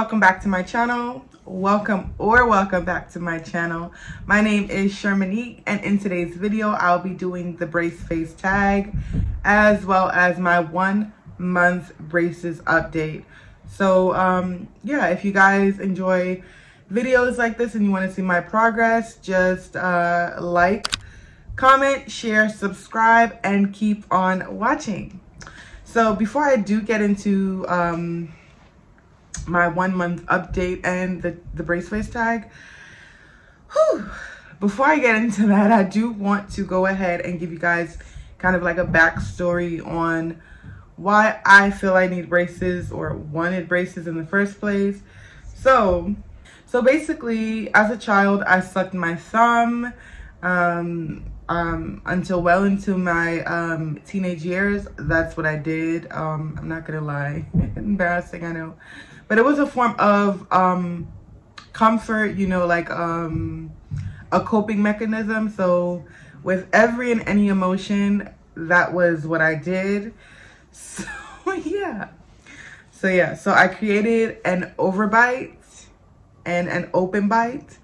welcome back to my channel. Welcome back to my channel. My name is Shermanique, and in today's video I'll be doing the brace face tag as well as my 1 month braces update. So yeah, if you guys enjoy videos like this and you want to see my progress, just like, comment, share, subscribe, and keep on watching. So before I do get into my 1 month update and the brace face tag, before I get into that, I do want to go ahead and give you guys kind of like a backstory on why I feel I need braces or wanted braces in the first place. So basically, as a child, I sucked my thumb until well into my teenage years. That's what I did. I'm not gonna lie, embarrassing, I know, but it was a form of comfort, you know, like a coping mechanism. So with every and any emotion, that was what I did. So I created an overbite and an open bite.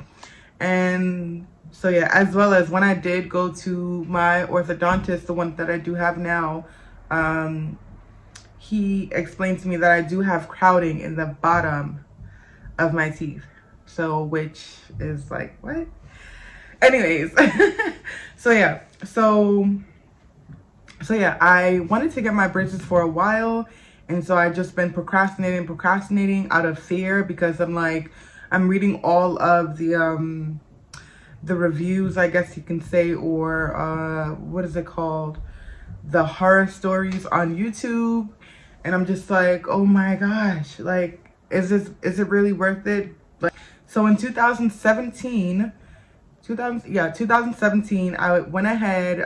And so yeah, as well as when I did go to my orthodontist, the one that I do have now, he explained to me that I do have crowding in the bottom of my teeth. So, which is like, what? Anyways, so yeah, I wanted to get my braces for a while. And so I've just been procrastinating out of fear, because I'm reading all of the reviews, I guess you can say, or what is it called, the horror stories on YouTube, and I'm just like, oh my gosh, like, is it really worth it? Like, so in 2017, I went ahead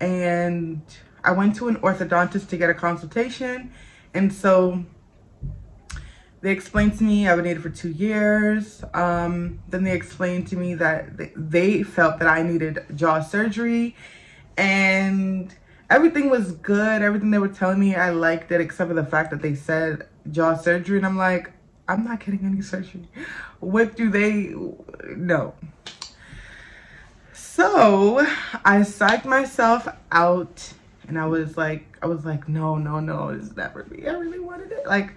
and I went to an orthodontist to get a consultation, and so they explained to me I would need it for 2 years. Then they explained to me that they felt that I needed jaw surgery, and everything was good. Everything they were telling me, I liked it, except for the fact that they said jaw surgery, and I'm like, I'm not getting any surgery. What do they know? So I psyched myself out, and I was like, no, this is not for me. I really wanted it. Like,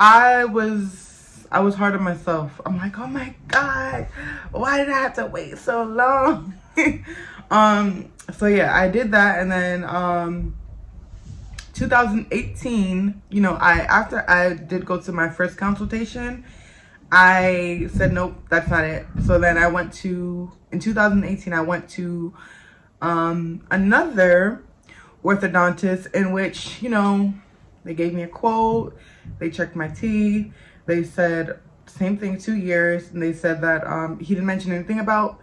I was hard on myself. I'm like, oh my God, why did I have to wait so long? So yeah, I did that. And then 2018, you know, after I did go to my first consultation, I said, nope, that's not it. So then in 2018, I went to another orthodontist, in which, you know, they gave me a quote, they checked my teeth, they said same thing, 2 years, and they said that he didn't mention anything about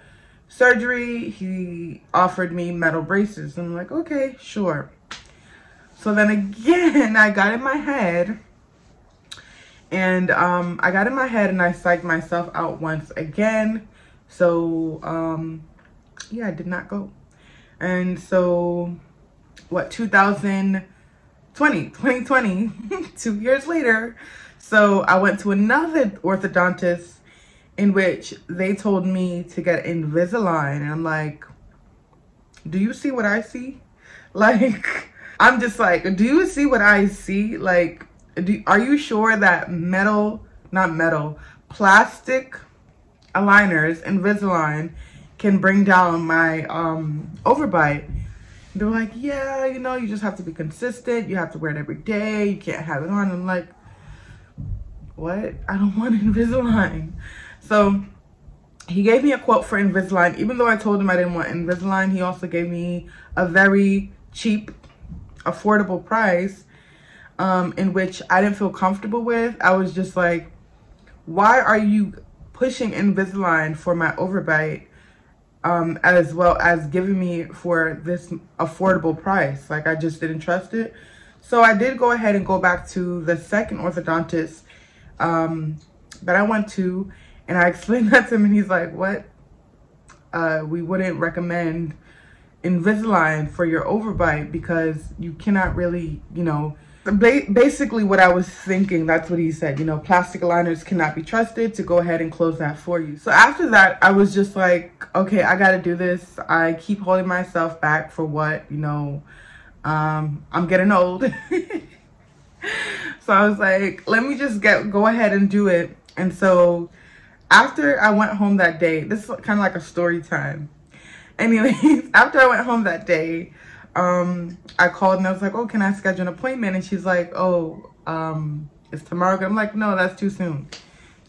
surgery. He offered me metal braces, and I'm like, okay, sure. So then again, I got in my head, and I psyched myself out once again. So yeah, I did not go. And so what, 2020, 2 years later, so I went to another orthodontist, in which they told me to get Invisalign, and I'm like, do you see what I see? Like, I'm just like, do you see what I see? Like, are you sure that plastic aligners, Invisalign, can bring down my overbite? They're like, yeah, you know, you just have to be consistent. You have to wear it every day. You can't have it on. I'm like, what? I don't want Invisalign. So he gave me a quote for Invisalign. Even though I told him I didn't want Invisalign, he also gave me a very cheap, affordable price, in which I didn't feel comfortable with. I was just like, why are you pushing Invisalign for my overbite, as well as giving me for this affordable price? Like, I just didn't trust it. So I did go ahead and go back to the second orthodontist that I went to, and I explained that to him, and he's like, what? We wouldn't recommend Invisalign for your overbite, because you cannot really, you know, basically what I was thinking, that's what he said, you know, plastic aligners cannot be trusted, to go ahead and close that for you. So after that, I was just like, okay, I gotta do this. I keep holding myself back for what, you know, I'm getting old. So I was like, let me just go ahead and do it. And so after I went home that day, this is kind of like a story time. Anyways, after I went home that day, I called and I was like, oh, can I schedule an appointment? And she's like, oh, it's tomorrow. I'm like, no, that's too soon.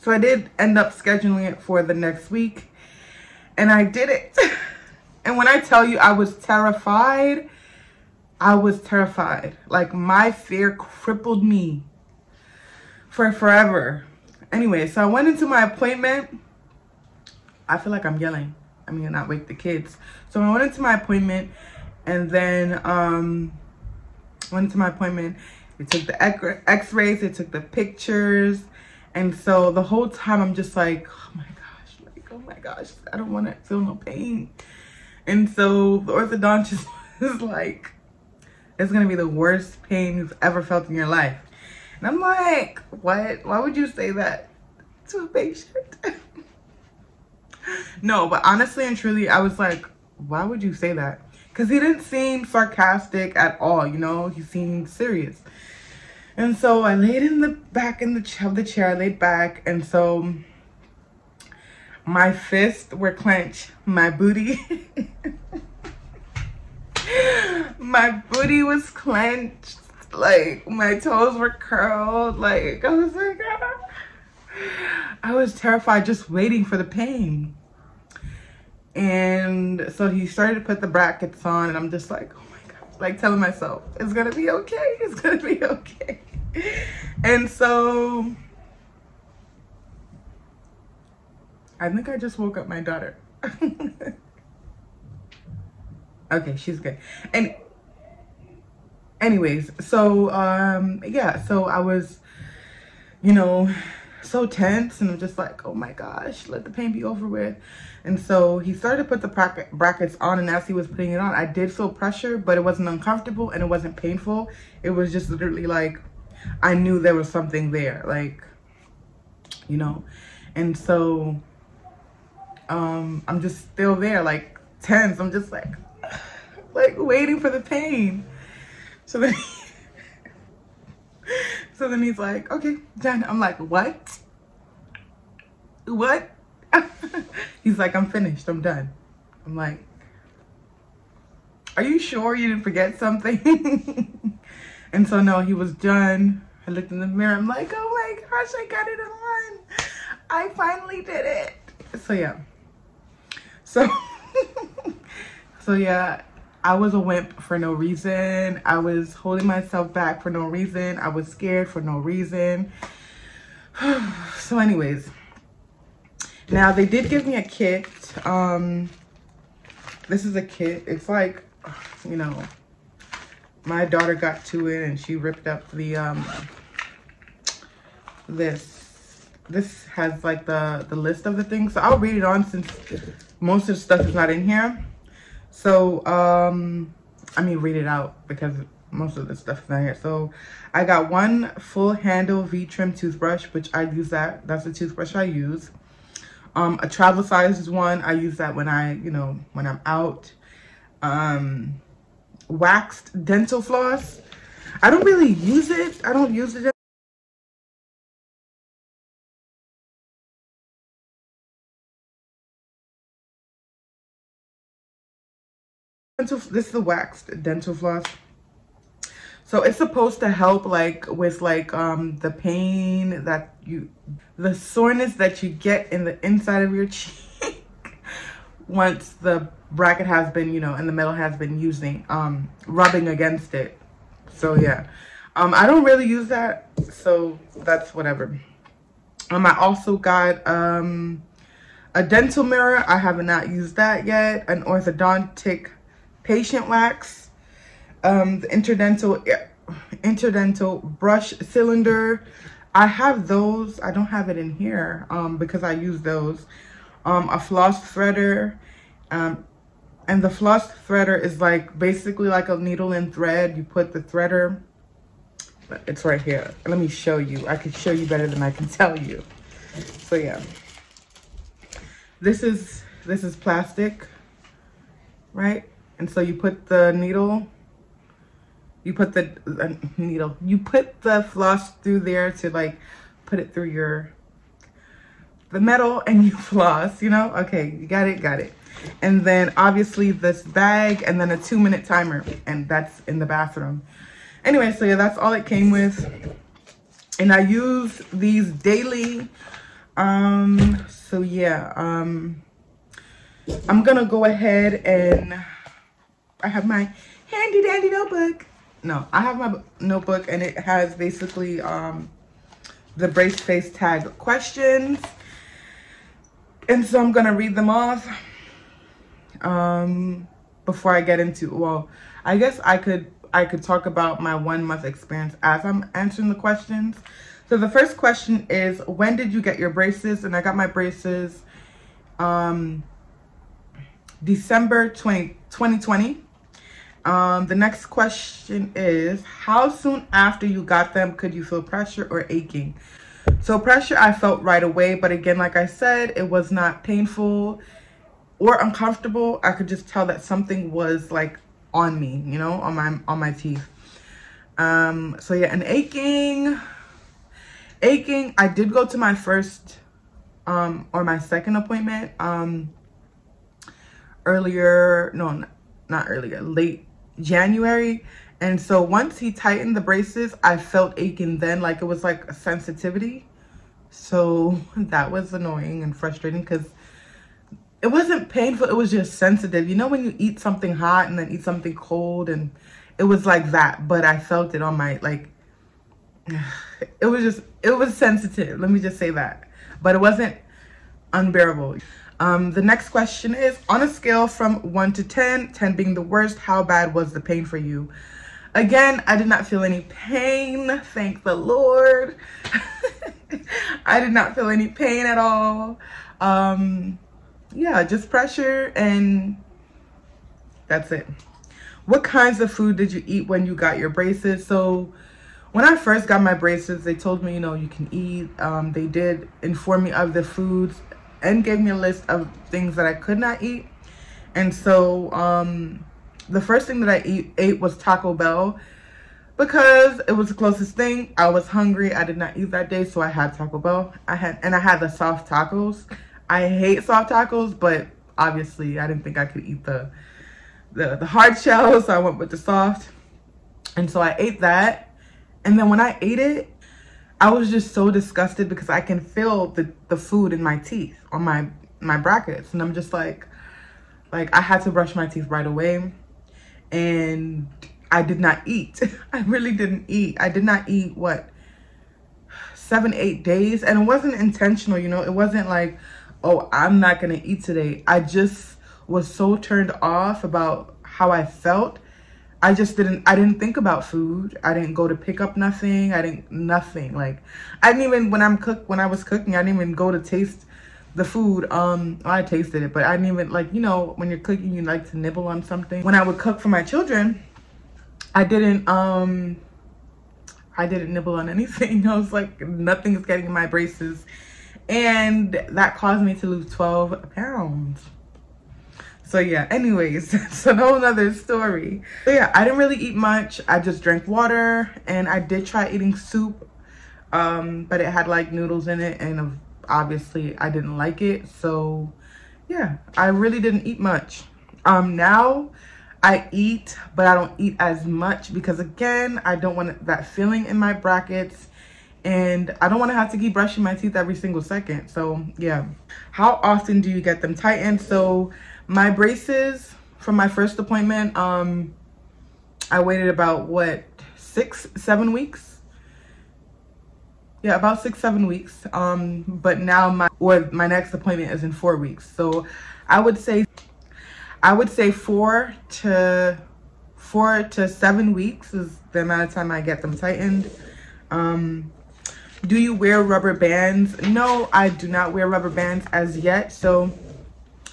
So I did end up scheduling it for the next week, and I did it. And when I tell you, I was terrified. I was terrified. Like, my fear crippled me for forever. Anyway, so I went into my appointment. I feel like I'm yelling. I mean, not wake the kids. So I went into my appointment, and then they took the x-rays, they took the pictures. And so the whole time I'm just like, oh my gosh, like, oh my gosh, I don't want to feel no pain. And so the orthodontist was like, it's gonna be the worst pain you've ever felt in your life. And I'm like, what? Why would you say that to a patient? No, but honestly and truly, I was like, why would you say that? Because he didn't seem sarcastic at all, you know? He seemed serious. And so I laid in the back of the chair. I laid back, and so my fists were clenched. My booty, my booty was clenched. Like, my toes were curled. Like, I was like, ah. I was terrified, just waiting for the pain. And so he started to put the brackets on, and I'm just like, oh my God, like telling myself, it's gonna be okay, it's gonna be okay. And so I think I just woke up my daughter. Okay, she's good. And anyways, so yeah, so I was, you know, so tense, and I'm just like, oh my gosh, let the pain be over with. And so he started to put the brackets on, and as he was putting it on, I did feel pressure, but it wasn't uncomfortable and it wasn't painful. It was just literally like, I knew there was something there, like, you know. And so I'm just still there, like, tense. I'm just like waiting for the pain. So then So then he's like, okay, done. I'm like, what? What? He's like, I'm finished. I'm done. I'm like, are you sure you didn't forget something? And so, no, he was done. I looked in the mirror. I'm like, oh my gosh, I got it on. I finally did it. So, yeah. So yeah. I was a wimp for no reason. I was holding myself back for no reason. I was scared for no reason. So anyways, now they did give me a kit. This is a kit. It's like, you know, my daughter got to it and she ripped up the, this has like the list of the things. So I'll read it on since most of the stuff is not in here. So, I mean, read it out because most of the stuff is not here. So, I got one full handle V-trim toothbrush, which I use that. That's the toothbrush I use. A travel size one. I use that when I, you know, when I'm out. Waxed dental floss. I don't really use it. I don't use it. This is the waxed dental floss. So it's supposed to help like with like the pain that the soreness that you get in the inside of your cheek once the bracket has been, you know, and the metal has been using rubbing against it. So yeah, I don't really use that, so that's whatever. I also got a dental mirror. I have not used that yet. An orthodontic patient wax, the interdental brush cylinder. I have those. I don't have it in here because I use those. A floss threader, and the floss threader is like basically like a needle and thread. You put the threader but it's right here. Let me show you. I can show you better than I can tell you. So yeah, this is plastic, right? And so you put the needle, you put the floss through there to like put it through the metal, and you floss, you know? Okay, you got it. And then obviously this bag, and then a 2-minute timer, and that's in the bathroom. Anyway, so yeah, that's all it came with. And I use these daily. So yeah, I'm gonna go ahead and I have my handy dandy notebook. No, I have my notebook, and it has basically the brace face tag questions. And so I'm gonna read them off before I get into, well, I guess I could talk about my 1-month experience as I'm answering the questions. So the first question is, when did you get your braces? And I got my braces December 2020. The next question is, how soon after you got them could you feel pressure or aching? So pressure I felt right away, but again, like I said, it was not painful or uncomfortable. I could just tell that something was like on me, you know, on my teeth. So yeah, and aching, I did go to my first or my second appointment late January. And so once he tightened the braces, I felt aching then, like it was like a sensitivity. So that was annoying and frustrating because it wasn't painful, it was just sensitive. You know when you eat something hot and then eat something cold, and it was like that, but I felt it on my, like, it was sensitive. Let me just say that. But it wasn't unbearable. The next question is, on a scale from 1 to 10, 10 being the worst, how bad was the pain for you? Again, I did not feel any pain, thank the Lord. I did not feel any pain at all. Yeah, just pressure, and that's it. What kinds of food did you eat when you got your braces? So when I first got my braces, they told me, you know, you can eat. They did inform me of the foods and gave me a list of things that I could not eat. And so the first thing that I ate was Taco Bell because it was the closest thing. I was hungry. I did not eat that day, so I had Taco Bell. I had the soft tacos. I hate soft tacos, but obviously I didn't think I could eat the hard shell, so I went with the soft. And so I ate that. And then when I ate it, I was just so disgusted because I can feel the food in my teeth, on my brackets. And I'm just like I had to brush my teeth right away. And I did not eat. I really didn't eat. I did not eat, what, 7-8 days. And it wasn't intentional, you know. It wasn't like, oh, I'm not going to eat today. I just was so turned off about how I felt. I didn't think about food. I didn't go to pick up nothing. Nothing. Like, I didn't even, when I was cooking, I didn't even go to taste the food. I tasted it, but I didn't even, like, you know, when you're cooking, you like to nibble on something. When I would cook for my children, I didn't nibble on anything. I was like, nothing's getting in my braces. And that caused me to lose 12 pounds. So yeah, anyways, so no another story. So yeah, I didn't really eat much. I just drank water, and I did try eating soup, but it had like noodles in it, and obviously I didn't like it. So yeah, I really didn't eat much. Now I eat, but I don't eat as much because, again, I don't want that feeling in my brackets. And I don't want to have to keep brushing my teeth every single second. So yeah. How often do you get them tightened? So my braces from my first appointment, I waited about, what, 6-7 weeks? Yeah, about 6-7 weeks. But now my next appointment is in 4 weeks. So I would say 4 to 7 weeks is the amount of time I get them tightened. Do you wear rubber bands? No, I do not wear rubber bands as yet. So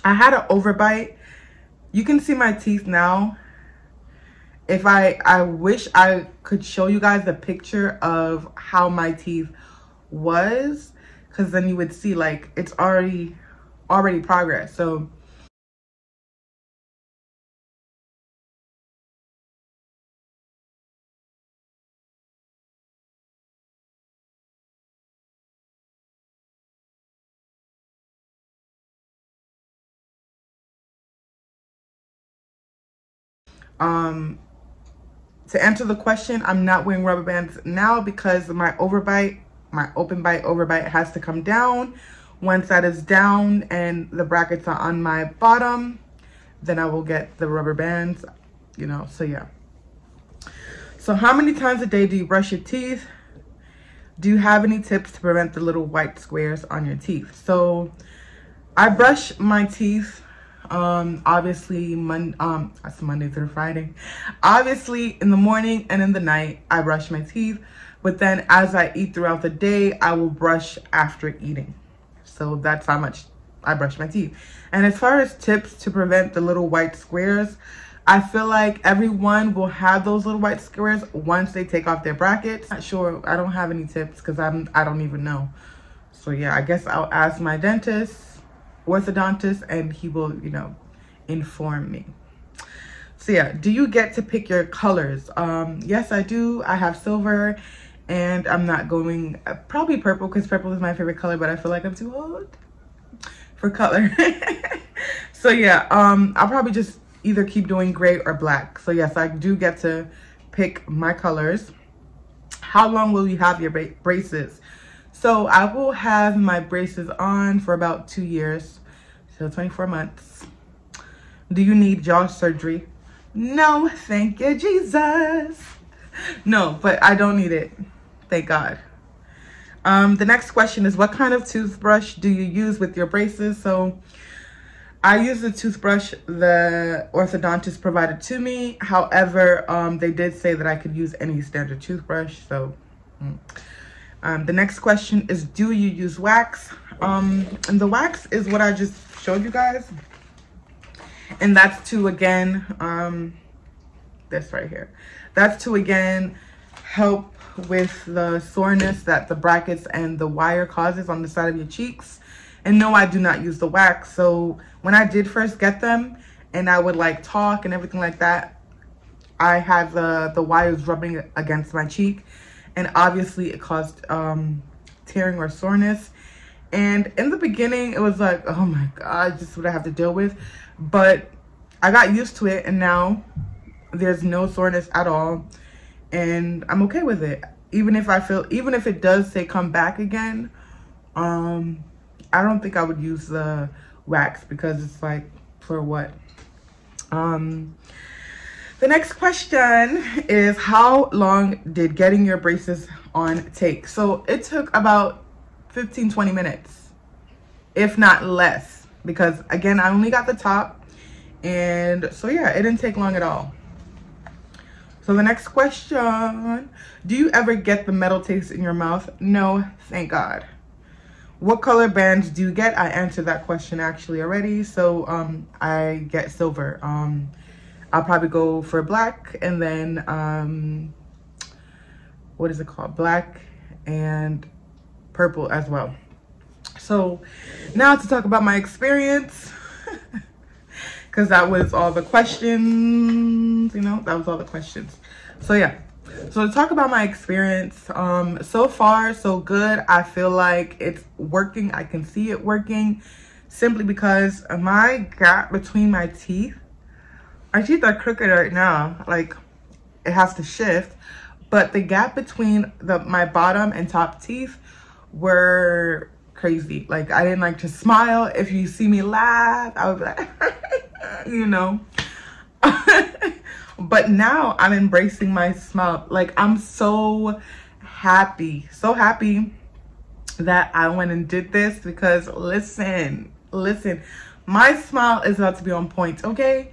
I had an overbite. You can see my teeth now. If I wish I could show you guys a picture of how my teeth was, because then you would see like it's already progress. So to answer the question, I'm not wearing rubber bands now because my overbite, my overbite has to come down. Once that is down and the brackets are on my bottom, then I will get the rubber bands, you know, so yeah. So how many times a day do you brush your teeth? Do you have any tips to prevent the little white squares on your teeth? So I brush my teeth obviously that's Monday through Friday, obviously in the morning and in the night I brush my teeth, but then as I eat throughout the day I will brush after eating. So that's how much I brush my teeth. And as far as tips to prevent the little white squares, I feel like everyone will have those little white squares once they take off their brackets. Not sure, I don't have any tips because I don't even know. So yeah, I guess I'll ask my dentist, orthodontist, and he will, you know, inform me. So yeah, do you get to pick your colors? Yes, I do. I have silver and I'm not going, probably purple, because purple is my favorite color, but I feel like I'm too old for color. So yeah, I'll probably just either keep doing gray or black. So yes, I do get to pick my colors. How long will you have your braces? So I will have my braces on for about 2 years, so 24 months. Do you need jaw surgery? No, thank you, Jesus. No, but I don't need it. Thank God. The next question is, what kind of toothbrush do you use with your braces? So I use the toothbrush the orthodontist provided to me. However, they did say that I could use any standard toothbrush, so... the next question is, do you use wax? And the wax is what I just showed you guys. And that's to, again, this right here. That's to, again, help with the soreness that the brackets and the wire causes on the side of your cheeks. And no, I do not use the wax. So when I did first get them and I would like talk and everything like that, I had the wires rubbing against my cheek. And obviously it caused tearing or soreness. And in the beginning, it was like, oh my God, this is what I have to deal with. But I got used to it and now there's no soreness at all. And I'm okay with it. Even if I feel, even if it does say come back again, I don't think I would use the wax because it's like, for what? The next question is, how long did getting your braces on take? So it took about 15, 20 minutes, if not less, because again, I only got the top. And so yeah, it didn't take long at all. So the next question, do you ever get the metal taste in your mouth? No, thank God. What color bands do you get? I answered that question actually already. So I get silver. I'll probably go for black and then, what is it called? Black and purple as well. So now to talk about my experience, because that was all the questions, you know, that was all the questions. So yeah, so to talk about my experience, so far, so good. I feel like it's working. I can see it working simply because my gap between my teeth, my teeth are crooked right now, like it has to shift, but the gap between my bottom and top teeth were crazy. Like I didn't like to smile. If you see me laugh, I would be like, you know, but now I'm embracing my smile. Like I'm so happy that I went and did this because listen, listen, my smile is about to be on point. Okay.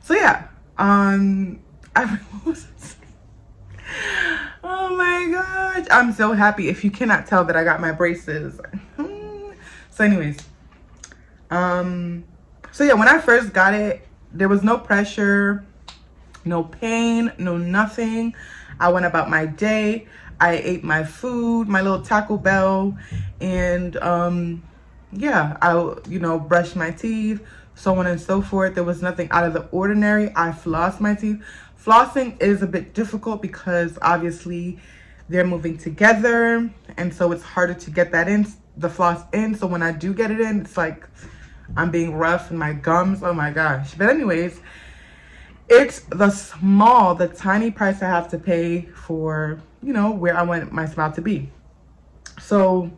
So yeah, what was I saying? Oh my gosh, I'm so happy. If you cannot tell that I got my braces. So anyways, so yeah, when I first got it, There was no pressure, no pain, no nothing. I went about my day. I ate my food, my little Taco Bell, and yeah, I brushed my teeth, so on and so forth. There was nothing out of the ordinary. I flossed my teeth. Flossing is a bit difficult because obviously they're moving together, and so it's harder to get that in, the floss in. So when I do get it in, it's like I'm being rough in my gums. Oh my gosh. But anyways, it's the tiny price I have to pay for, you know, where I want my smile to be. So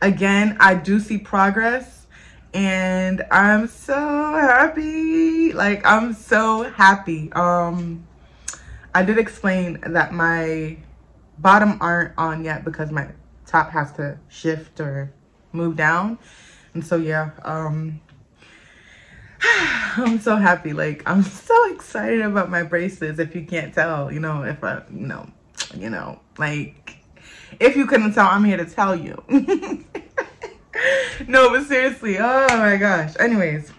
again, I do see progress and I'm so happy. Like, I'm so happy. I did explain that my bottom aren't on yet because my top has to shift or move down. And so, yeah, I'm so happy. Like, I'm so excited about my braces. If you can't tell, you know, if I, you know, like, if you couldn't tell, I'm here to tell you. No, but seriously, oh my gosh. Anyways,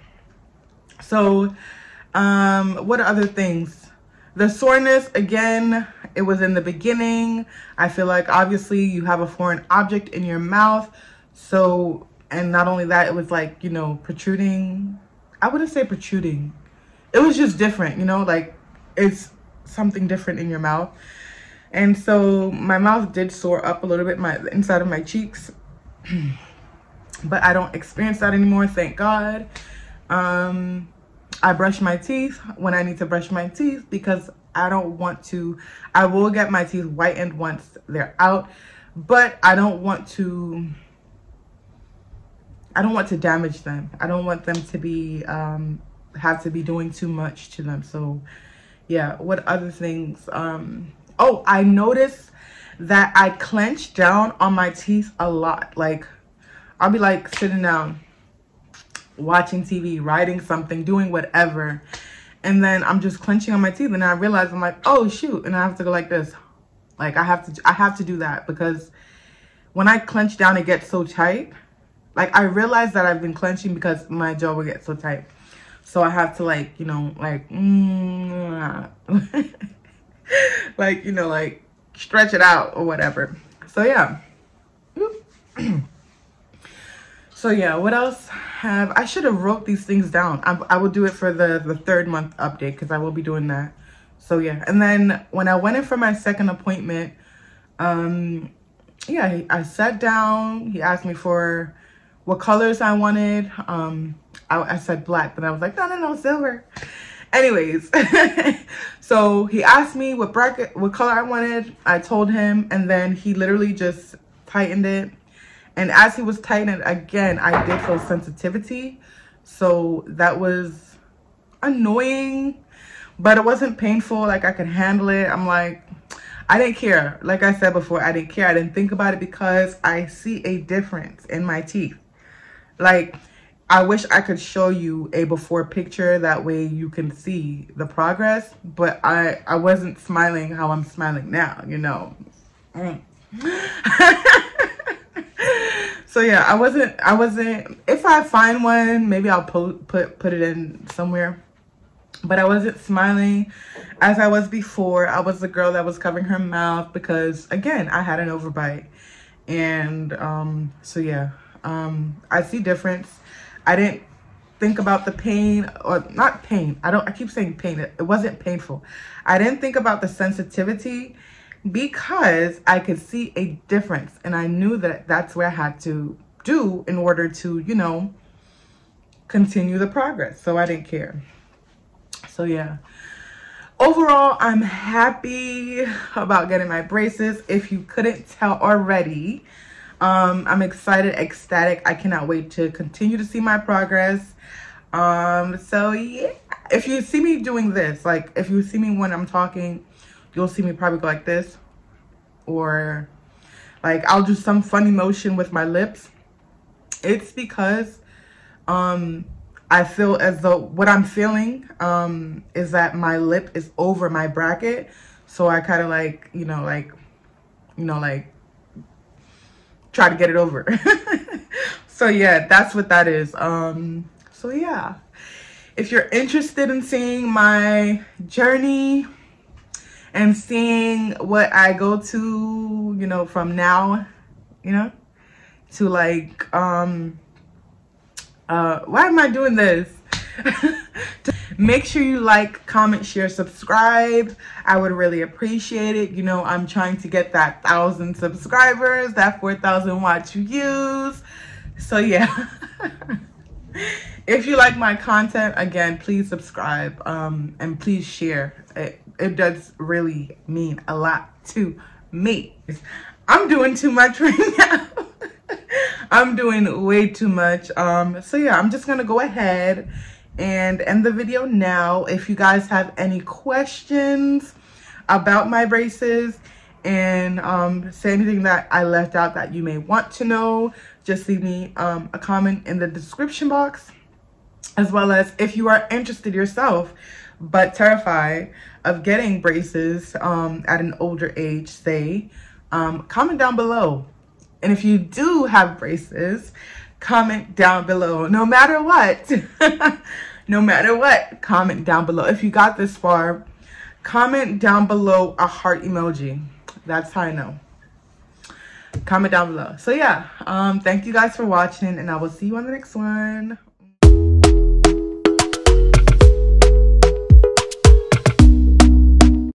so, what are other things? The soreness, again, it was in the beginning. I feel like, obviously, you have a foreign object in your mouth. So, and not only that, it was like, you know, protruding. I wouldn't say protruding. It was just different, you know, like it's something different in your mouth. And so my mouth did sore up a little bit, the inside of my cheeks. But I don't experience that anymore, thank God. I brush my teeth when I need to brush my teeth because I don't want to. I will get my teeth whitened once they're out, but I don't want to. I don't want to damage them. I don't want them to be, have to be doing too much to them. So yeah, what other things? Oh, I noticed that I clench down on my teeth a lot. Like, I'll be like sitting down, watching TV, writing something, doing whatever. And then I'm just clenching on my teeth. And I realize I'm like, oh shoot. And I have to go like this. Like, I have to do that because when I clench down, it gets so tight. Like, I realized that I've been clenching because my jaw will get so tight. So I have to, like, you know, like, like, you know, like, stretch it out or whatever. So, yeah. So, yeah, what else have... I should have wrote these things down. I will do it for the third month update because I will be doing that. So, yeah. And then when I went in for my second appointment, yeah, I sat down. He asked me for... what colors I wanted. I said black, but I was like, no, silver. Anyways, so he asked me what color I wanted. I told him, and then he literally just tightened it. And as he was tightening, again, I did feel sensitivity. So that was annoying, but it wasn't painful. Like, I could handle it. I'm like, I didn't care. Like I said before, I didn't care. I didn't think about it because I see a difference in my teeth. Like, I wish I could show you a before picture. That way you can see the progress. But I wasn't smiling how I'm smiling now, you know. So, yeah, I wasn't. If I find one, maybe I'll put it in somewhere. But I wasn't smiling as I was before. I was the girl that was covering her mouth because, again, I had an overbite. And so, yeah. I see difference. I didn't think about the pain, or not pain. I keep saying pain. It wasn't painful. I didn't think about the sensitivity because I could see a difference, and I knew that that's where I had to do in order to, you know, continue the progress. So I didn't care. So yeah, overall, I'm happy about getting my braces. If you couldn't tell already, I'm excited, ecstatic. I cannot wait to continue to see my progress. So yeah, if you see me doing this, like if you see me when I'm talking, you'll see me probably go like this, or like I'll do some funny motion with my lips. It's because I feel as though what I'm feeling is that my lip is over my bracket. So I kind of like, you know, like, try to get it over. So yeah, that's what that is. So yeah, If you're interested in seeing my journey and seeing what I go to, you know, from now, you know, to like, why am I doing this? Make sure you like, comment, share, subscribe. I would really appreciate it. You know, I'm trying to get that 1,000 subscribers, that 4,000 watch views. So yeah. If you like my content, again, please subscribe and please share. It does really mean a lot to me. I'm doing too much right now. I'm doing way too much. So yeah, I'm just gonna go ahead and end the video now. If you guys have any questions about my braces and say anything that I left out that you may want to know, just leave me a comment in the description box, as well as if you are interested yourself but terrified of getting braces at an older age, say, comment down below. And if you do have braces, comment down below. No matter what, no matter what, comment down below. If you got this far, comment down below a heart emoji. That's how I know. Comment down below. So yeah, thank you guys for watching, and I will see you on the next one.